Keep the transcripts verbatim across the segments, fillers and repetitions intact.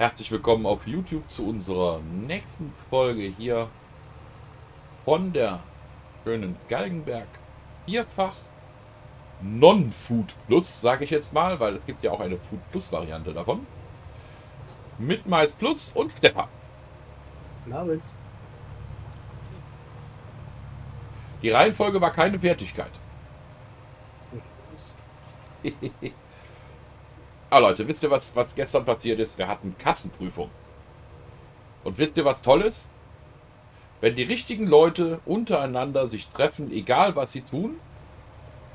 Herzlich willkommen auf YouTube zu unserer nächsten Folge hier von der schönen Galgenberg Vierfach Non-Food Plus, sage ich jetzt mal, weil es gibt ja auch eine Food Plus Variante davon. Mit Mais Plus und Stefan. Guten Abend. Die Reihenfolge war keine Fertigkeit. Ah Leute, wisst ihr, was, was gestern passiert ist? Wir hatten Kassenprüfung. Und wisst ihr, was toll ist? Wenn die richtigen Leute untereinander sich treffen, egal was sie tun,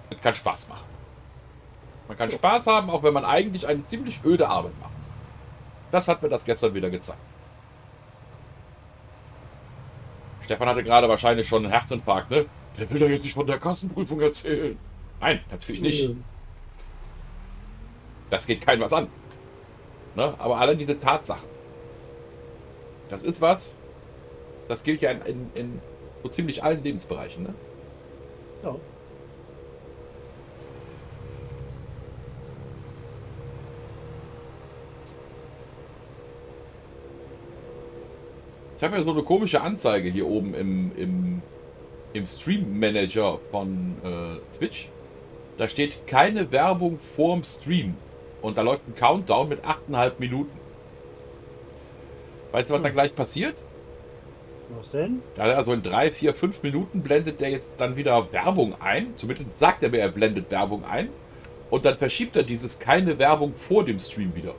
das kann Spaß machen. Man kann Spaß haben, auch wenn man eigentlich eine ziemlich öde Arbeit machen soll. Das hat mir das gestern wieder gezeigt. Stefan hatte gerade wahrscheinlich schon einen Herzinfarkt, ne? Der will doch jetzt nicht von der Kassenprüfung erzählen. Nein, natürlich nicht. Das geht keinem was an. Ne? Aber allein diese Tatsache. Das ist was, das gilt ja in, in, in so ziemlich allen Lebensbereichen. Ne? Ja. Ich habe ja so eine komische Anzeige hier oben im, im, im Stream Manager von äh, Twitch. Da steht keine Werbung vorm Stream. Und da läuft ein Countdown mit acht Komma fünf Minuten. Weißt du, was hm. da gleich passiert? Was denn? Also in drei, vier, fünf Minuten blendet der jetzt dann wieder Werbung ein. Zumindest sagt er mir, er blendet Werbung ein. Und dann verschiebt er dieses keine Werbung vor dem Stream wieder.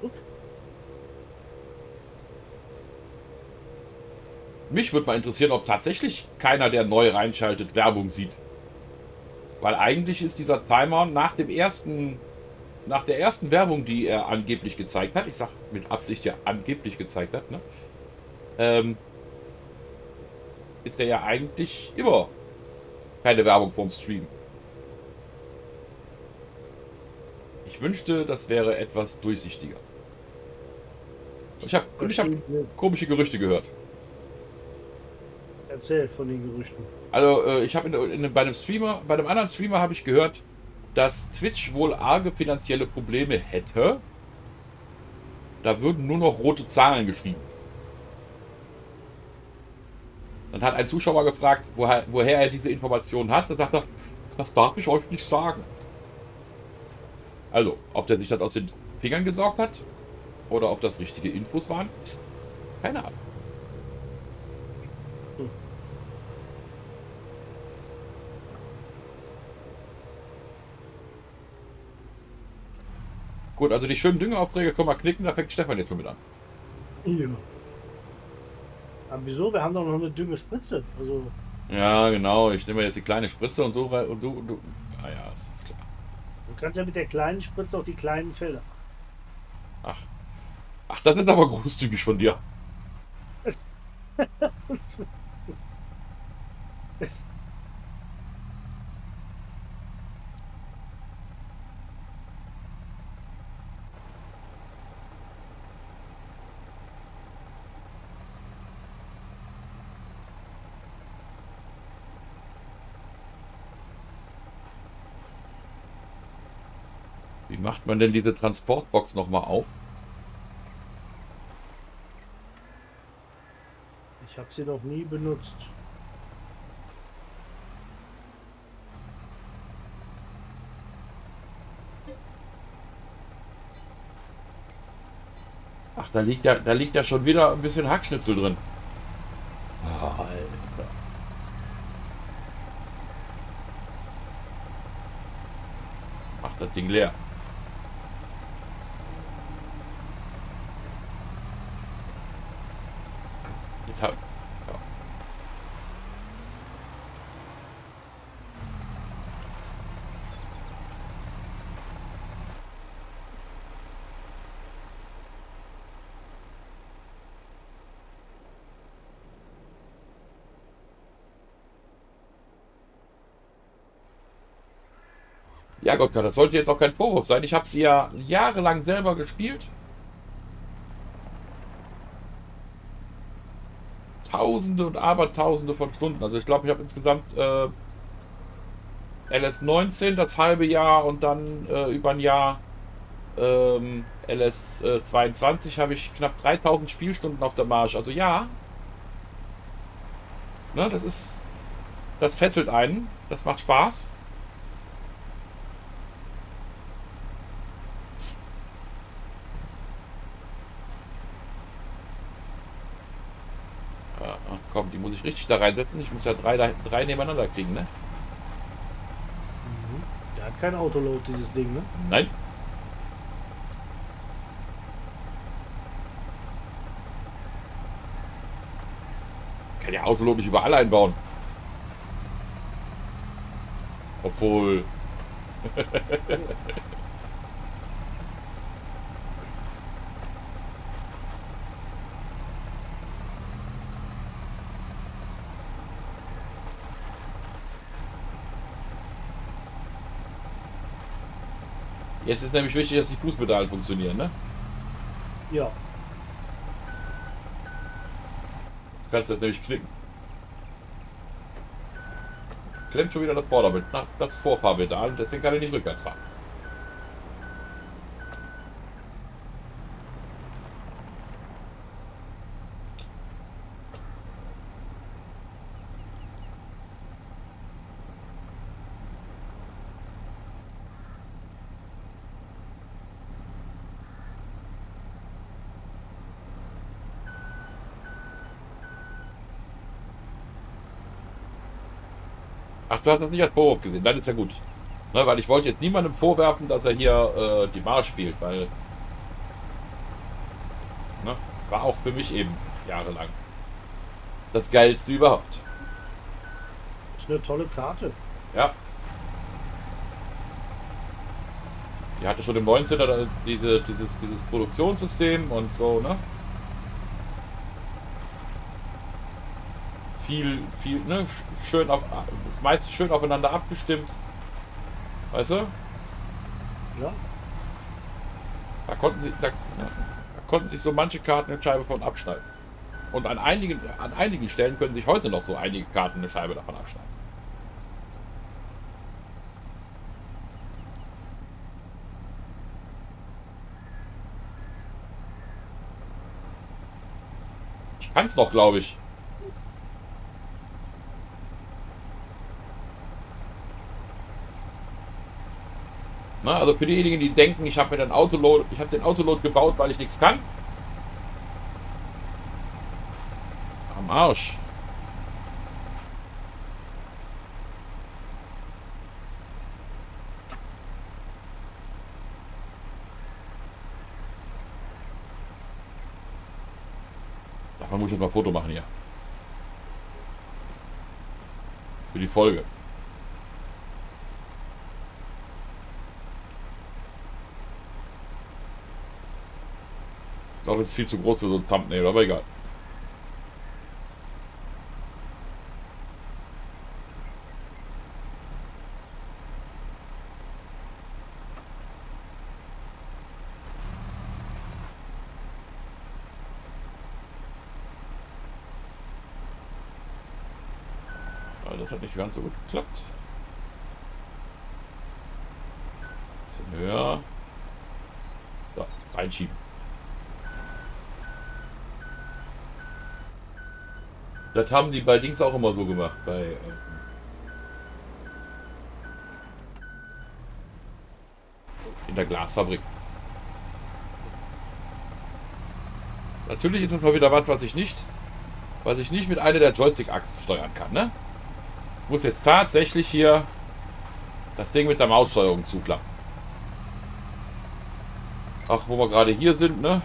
Hm. Mich würde mal interessieren, ob tatsächlich keiner, der neu reinschaltet, Werbung sieht. Weil eigentlich ist dieser Timer nach dem ersten, nach der ersten Werbung, die er angeblich gezeigt hat, ich sag mit Absicht ja angeblich gezeigt hat, ne, ähm, ist er ja eigentlich immer keine Werbung vorm Stream. Ich wünschte, das wäre etwas durchsichtiger. Ich habe ich hab komische Gerüchte gehört. Erzählt von den Gerüchten. Also äh, ich habe in, in, bei einem Streamer, bei einem anderen Streamer habe ich gehört, dass Twitch wohl arge finanzielle Probleme hätte. Da würden nur noch rote Zahlen geschrieben. Dann hat ein Zuschauer gefragt, woher, woher er diese Informationen hat. Da sagt er, das darf ich euch nicht sagen. Also, ob der sich das aus den Fingern gesaugt hat oder ob das richtige Infos waren, keine Ahnung. Gut, also die schönen Düngeraufträge können wir knicken, da fängt Stefan jetzt schon mit an. Ja. Aber wieso? Wir haben doch noch eine Düngespritze. Also. Ja, genau. Ich nehme jetzt die kleine Spritze und so rein und du. du. Ah ja, das ist klar. Du kannst ja mit der kleinen Spritze auch die kleinen Felder. Ach. Ach, das ist aber großzügig von dir. Es es Macht man denn diese Transportbox nochmal auf? Ich habe sie noch nie benutzt. Ach, da liegt ja, da liegt ja schon wieder ein bisschen Hackschnitzel drin. Oh, Alter. Mach das Ding leer. Ja, Gott, das sollte jetzt auch kein Vorwurf sein. Ich habe sie ja jahrelang selber gespielt. Tausende und Abertausende von Stunden. Also ich glaube, ich habe insgesamt äh, L S neunzehn das halbe Jahr und dann äh, über ein Jahr ähm, L S äh, zweiundzwanzig habe ich knapp dreitausend Spielstunden auf der Marge. Also ja, ne, das ist, das fesselt einen, das macht Spaß. Ah, komm, die muss ich richtig da reinsetzen. Ich muss ja drei, drei nebeneinander kriegen, ne? Der hat kein Autoload, dieses Ding, ne? Nein. Ich kann ja Autoload nicht überall einbauen. Obwohl. Jetzt ist nämlich wichtig, dass die Fußpedale funktionieren, ne? Ja. Jetzt kannst du das nämlich klicken. Klemmt schon wieder das Vorderbild, das Vorfahrpedal, deswegen kann ich nicht rückwärts fahren. Ach, du hast das nicht als Vorwurf gesehen, dann ist ja gut. Ne, weil ich wollte jetzt niemandem vorwerfen, dass er hier äh, die Marsch spielt, weil... Ne, war auch für mich eben jahrelang das Geilste überhaupt. Das ist eine tolle Karte. Ja. Die hatte schon im neunzehner diese, dieses, dieses Produktionssystem und so, ne? Viel, viel, ne, schön auf, das meiste schön aufeinander abgestimmt. Weißt du? Ja. Da konnten sie, da, da konnten sich so manche Karten eine Scheibe von abschneiden. Und an einigen, an einigen Stellen können sich heute noch so einige Karten eine Scheibe davon abschneiden. Ich kann es noch, glaube ich. Na, also für diejenigen, die denken, ich habe mir den Autoload, ich habe den Autoload gebaut, weil ich nichts kann. Am Arsch. Davon muss ich jetzt mal ein Foto machen hier. Für die Folge. Das ist viel zu groß für so ein Thumbnail, aber egal. Aber das hat nicht ganz so gut geklappt. Ein bisschen höher. So, reinschieben. Das haben die bei Dings auch immer so gemacht, bei... Äh, in der Glasfabrik. Natürlich ist das mal wieder was, was ich nicht... Was ich nicht mit einer der Joystick-Achsen steuern kann, ne? Ich muss jetzt tatsächlich hier... Das Ding mit der Maussteuerung zuklappen. Ach, wo wir gerade hier sind, ne?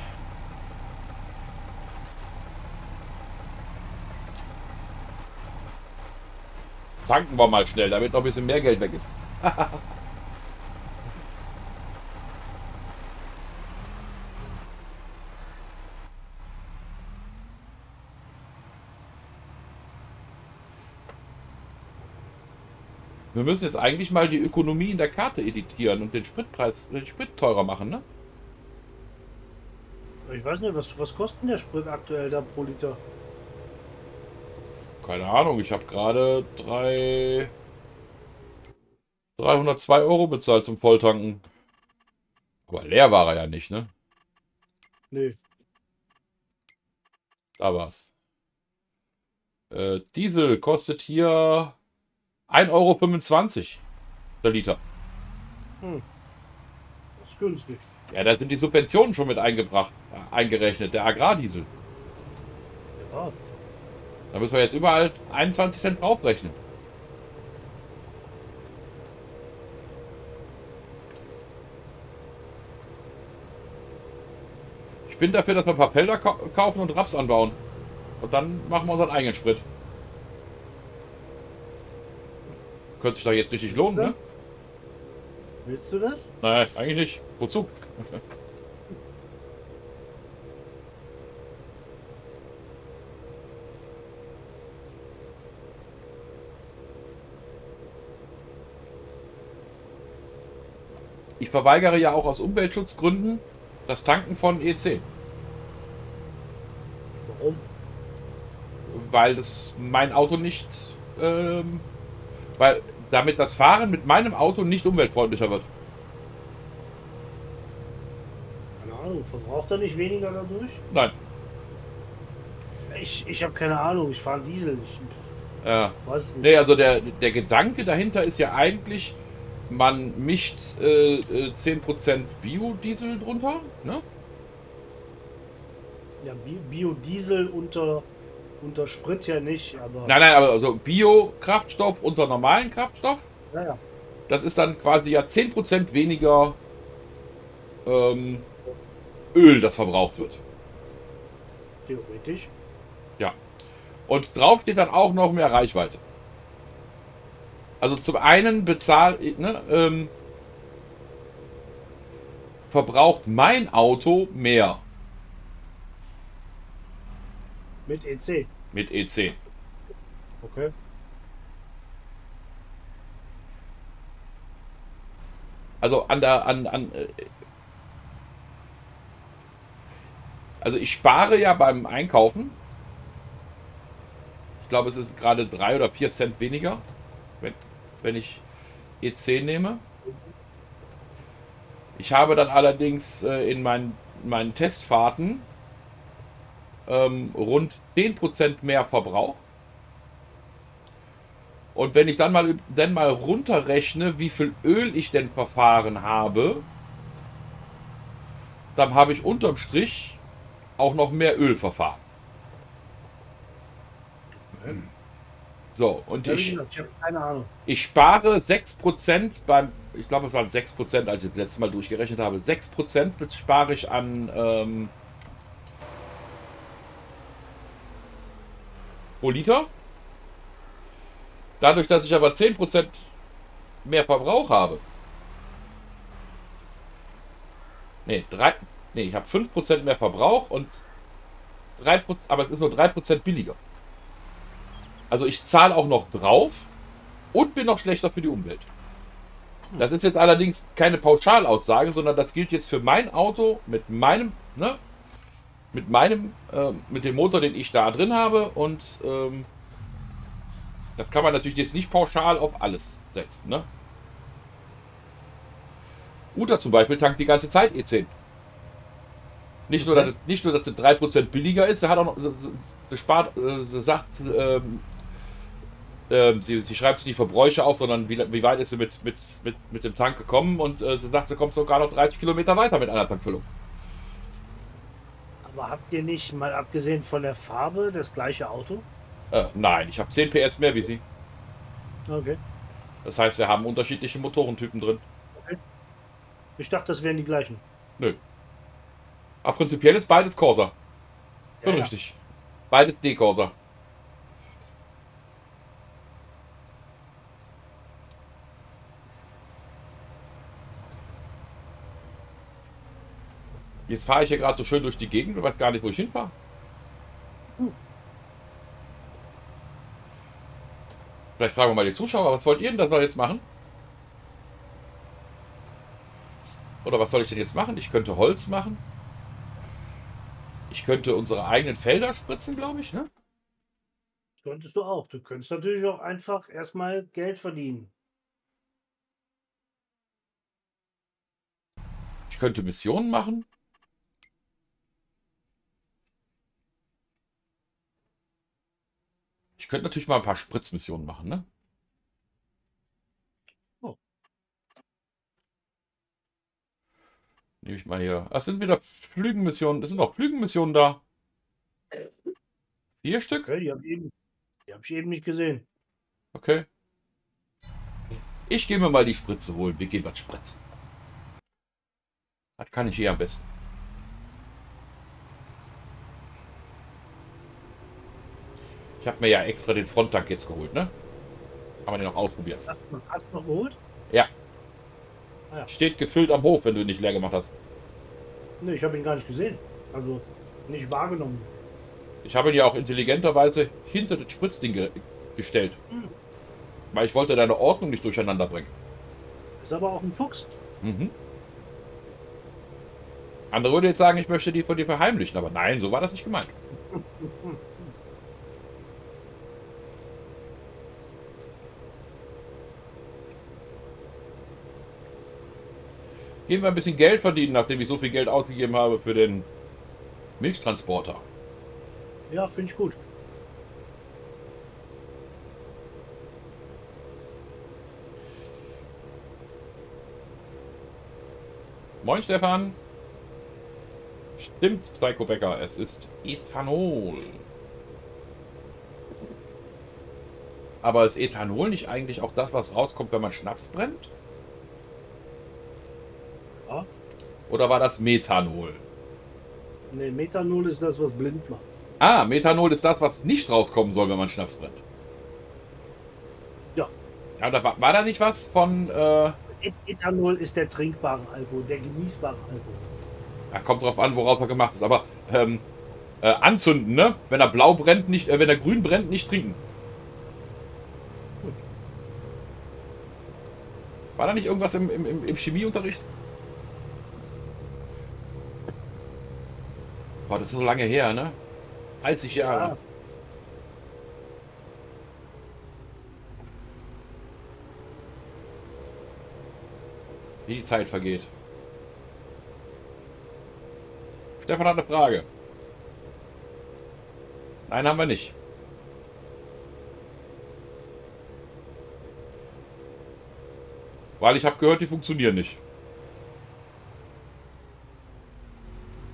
Tanken wir mal schnell, damit noch ein bisschen mehr Geld weg ist. Wir müssen jetzt eigentlich mal die Ökonomie in der Karte editieren und den Spritpreis, den Sprit teurer machen, ne? Ich weiß nicht, was, was kostet denn der Sprit aktuell da pro Liter? Keine Ahnung, ich habe gerade dreihundertzwei Euro bezahlt zum Volltanken. Aber leer war er ja nicht, ne? Nee. Da war's. Äh, Diesel kostet hier ein Euro fünfundzwanzig der Liter. Hm. Das ist günstig. Ja, da sind die Subventionen schon mit eingebracht, äh, eingerechnet, der Agrardiesel. Ja. Da müssen wir jetzt überall einundzwanzig Cent draufrechnen. Ich bin dafür, dass wir ein paar Felder kaufen und Raps anbauen. Und dann machen wir unseren eigenen Sprit. Könnte sich doch jetzt richtig lohnen, ja, ne? Willst du das? Naja, eigentlich nicht. Wozu? Ich verweigere ja auch aus Umweltschutzgründen das Tanken von E zehn. Warum? Weil das mein Auto nicht, ähm, weil damit das Fahren mit meinem Auto nicht umweltfreundlicher wird. Keine Ahnung, verbraucht er nicht weniger dadurch? Nein. Ich, ich habe keine Ahnung, ich fahre Diesel. Ich, ja. Weiß nicht. Nee, also der, der Gedanke dahinter ist ja eigentlich, man mischt äh, zehn Prozent Biodiesel drunter, ne? Ja, Biodiesel unter, unter Sprit ja nicht, aber... Nein, nein, aber also Biokraftstoff unter normalen Kraftstoff, ja, ja. Das ist dann quasi ja zehn Prozent weniger ähm, Öl, das verbraucht wird. Theoretisch. Ja. Und drauf steht dann auch noch mehr Reichweite. Also zum einen bezahl, ne, ähm, verbraucht mein Auto mehr. Mit E C? Mit E C. Okay. Also an der, an, an, also ich spare ja beim Einkaufen. Ich glaube, es ist gerade drei oder vier Cent weniger, wenn, wenn ich E C nehme. Ich habe dann allerdings in meinen, meinen Testfahrten Ähm, rund zehn Prozent mehr Verbrauch. Und wenn ich dann mal, dann mal runterrechne, wie viel Öl ich denn verfahren habe, dann habe ich unterm Strich auch noch mehr Öl verfahren. So, und ich, ich spare sechs Prozent beim, ich glaube es waren sechs Prozent, als ich das letzte Mal durchgerechnet habe, sechs Prozent spare ich an ähm, Liter. Dadurch, dass ich aber zehn Prozent mehr Verbrauch habe. Ne, nee, ich habe fünf Prozent mehr Verbrauch und drei Prozent, aber es ist nur drei Prozent billiger. Also ich zahle auch noch drauf und bin noch schlechter für die Umwelt. Das ist jetzt allerdings keine Pauschalaussage, sondern das gilt jetzt für mein Auto mit meinem, ne? Mit meinem, äh, mit dem Motor, den ich da drin habe, und ähm, das kann man natürlich jetzt nicht pauschal auf alles setzen, ne? Uta zum Beispiel tankt die ganze Zeit E zehn. Nicht, okay. nur, dass, nicht nur, dass sie drei Prozent billiger ist, sie hat auch noch, sie, sie spart, sie sagt, ähm, äh, sie, sie schreibt sich die Verbräuche auf, sondern wie, wie weit ist sie mit, mit, mit, mit dem Tank gekommen, und äh, sie sagt, sie kommt sogar noch dreißig Kilometer weiter mit einer Tankfüllung. Aber habt ihr nicht, mal abgesehen von der Farbe, das gleiche Auto? Äh, nein, ich habe zehn PS mehr wie sie. Okay. Das heißt, wir haben unterschiedliche Motorentypen drin. Okay. Ich dachte, das wären die gleichen. Nö. Aber prinzipiell ist beides Corsa. Ja, ja. Richtig. Beides D-Corsa. Jetzt fahre ich hier gerade so schön durch die Gegend und weiß gar nicht, wo ich hinfahre. Hm. Vielleicht fragen wir mal die Zuschauer, was wollt ihr denn, dass wir jetzt machen? Oder was soll ich denn jetzt machen? Ich könnte Holz machen. Ich könnte unsere eigenen Felder spritzen, glaube ich, ne? Das könntest du auch. Du könntest natürlich auch einfach erstmal Geld verdienen. Ich könnte Missionen machen. Ich könnte natürlich mal ein paar Spritzmissionen machen, ne? Oh. Nehme ich mal hier. Ach, sind wieder Flügenmissionen. Es sind auch Flügenmissionen da. Vier Stück? Okay, die habe ich, hab ich eben nicht gesehen. Okay. Ich gehe mir mal die Spritze holen. Wir gehen was spritzen. Das kann ich eh am besten. Ich habe mir ja extra den Fronttank jetzt geholt, ne? Kann man den noch ausprobieren. Hast du noch geholt? Ja. Ah, ja. Steht gefüllt am Hof, wenn du ihn nicht leer gemacht hast. Ne, ich habe ihn gar nicht gesehen. Also nicht wahrgenommen. Ich habe ihn ja auch intelligenterweise hinter das Spritzding ge gestellt. Mhm. Weil ich wollte deine Ordnung nicht durcheinander bringen. Ist aber auch ein Fuchs. Mhm. Andere würden jetzt sagen, ich möchte die von dir verheimlichen, aber nein, so war das nicht gemeint. Gehen wir ein bisschen Geld verdienen, nachdem ich so viel Geld ausgegeben habe für den Milchtransporter. Ja, finde ich gut. Moin Stefan. Stimmt, Psycho Bäcker, es ist Ethanol. Aber ist Ethanol nicht eigentlich auch das, was rauskommt, wenn man Schnaps brennt? Ja. Oder war das Methanol? Ne, Methanol ist das, was blind macht. Ah, Methanol ist das, was nicht rauskommen soll, wenn man Schnaps brennt. Ja. Ja, da war, war da nicht was von... Äh Ethanol ist der trinkbare Alkohol, der genießbare Alkohol. Ja, kommt drauf an, woraus er gemacht ist. Aber ähm, äh, anzünden, ne? Wenn er blau brennt, nicht, äh, wenn er grün brennt, nicht trinken. Das ist gut. War da nicht irgendwas im, im, im Chemieunterricht? Boah, das ist so lange her, ne? dreißig Jahre. Ja. Wie die Zeit vergeht. Stefan hat eine Frage. Nein, haben wir nicht. Weil ich habe gehört, die funktionieren nicht.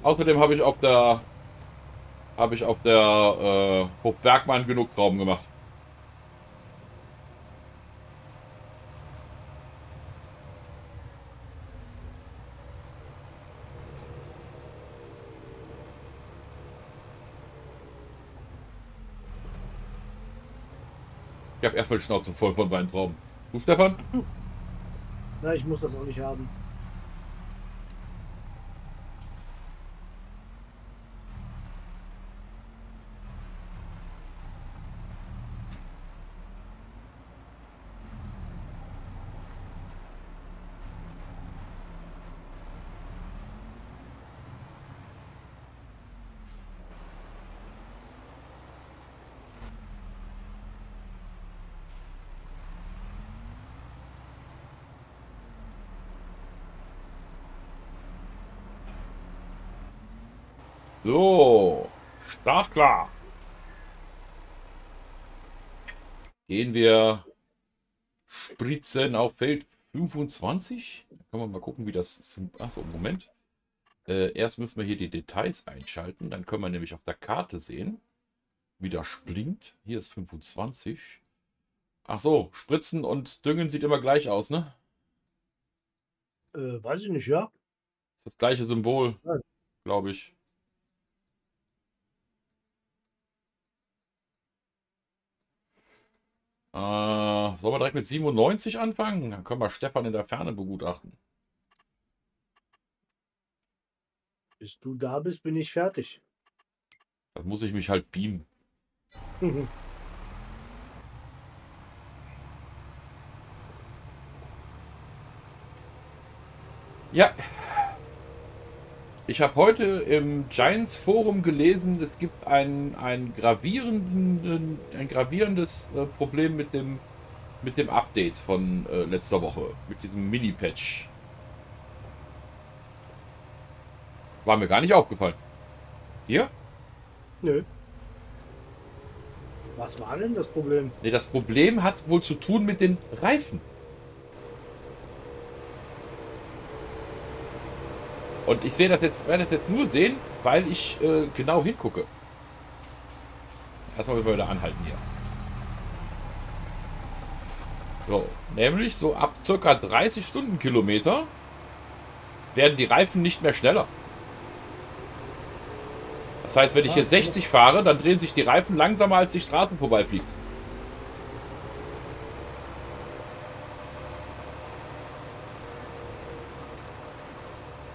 Außerdem habe ich auf der habe ich auf der äh, Hochbergmann genug Trauben gemacht. Ich habe erstmal die Schnauze voll von Weintrauben. Du, Stefan? Na, ich muss das auch nicht haben. So, Start klar. Gehen wir spritzen auf Feld fünfundzwanzig. Da können wir mal gucken, wie das ist. Achso, Moment. Äh, erst müssen wir hier die Details einschalten. Dann können wir nämlich auf der Karte sehen, wie das springt. Hier ist fünfundzwanzig. Ach so, Spritzen und Düngen sieht immer gleich aus, ne? Äh, weiß ich nicht, ja. Das gleiche Symbol, glaube ich. Äh, sollen wir direkt mit siebenundneunzig anfangen? Dann können wir Stefan in der Ferne begutachten. Bis du da bist, bin ich fertig. Dann muss ich mich halt beamen. Mhm. Ja. Ich habe heute im Giants Forum gelesen, es gibt ein, ein, gravierenden, ein gravierendes äh, Problem mit dem, mit dem Update von äh, letzter Woche, mit diesem Mini-Patch. War mir gar nicht aufgefallen. Hier? Nö. Was war denn das Problem? Ne, das Problem hat wohl zu tun mit den Reifen. Und ich sehe das jetzt, werde das jetzt nur sehen, weil ich äh, genau hingucke. Erstmal wieder anhalten hier. So, nämlich so ab ca. dreißig Stundenkilometer werden die Reifen nicht mehr schneller. Das heißt, wenn ich hier sechzig fahre, dann drehen sich die Reifen langsamer, als die Straße vorbeifliegt.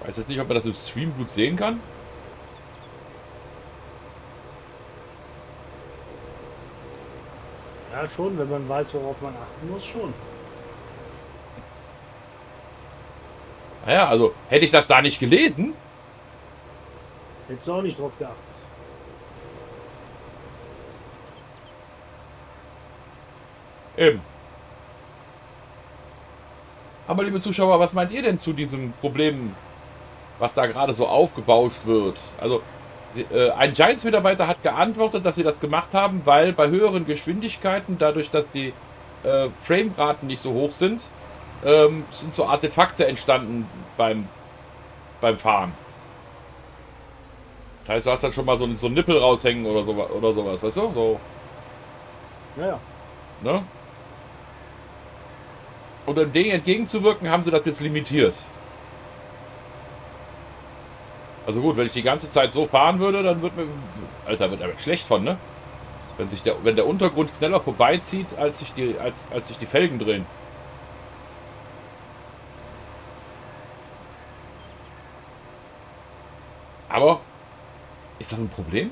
Ich weiß jetzt nicht, ob man das im Stream gut sehen kann. Ja, schon, wenn man weiß, worauf man achten muss, schon. Naja, also hätte ich das da nicht gelesen. Hättest du auch nicht drauf geachtet. Eben. Aber liebe Zuschauer, was meint ihr denn zu diesem Problem, was da gerade so aufgebauscht wird? Also äh, ein Giants-Mitarbeiter hat geantwortet, dass sie das gemacht haben, weil bei höheren Geschwindigkeiten, dadurch, dass die äh, Frameraten nicht so hoch sind, ähm, sind so Artefakte entstanden beim, beim Fahren. Das heißt, du hast dann schon mal so einen, so einen Nippel raushängen oder so, oder sowas, weißt du? So. Ja. Ne? Und um dem entgegenzuwirken, haben sie das jetzt limitiert. Also gut, wenn ich die ganze Zeit so fahren würde, dann wird mir... Alter, wird aber schlecht von, ne? Wenn sich der, wenn der Untergrund schneller vorbeizieht, als sich die, als, als sich die Felgen drehen. Aber... Ist das ein Problem?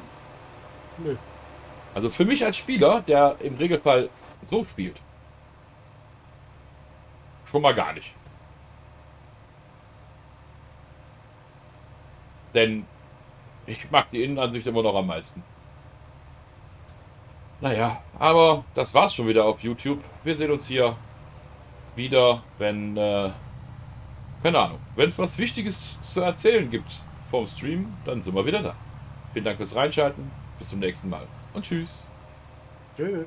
Nö. Also für mich als Spieler, der im Regelfall so spielt, schon mal gar nicht. Denn ich mag die Innenansicht immer noch am meisten. Naja, aber das war's schon wieder auf YouTube. Wir sehen uns hier wieder, wenn, äh, keine Ahnung, wenn es was Wichtiges zu erzählen gibt vom Stream, dann sind wir wieder da. Vielen Dank fürs Reinschalten. Bis zum nächsten Mal und tschüss. Tschüss.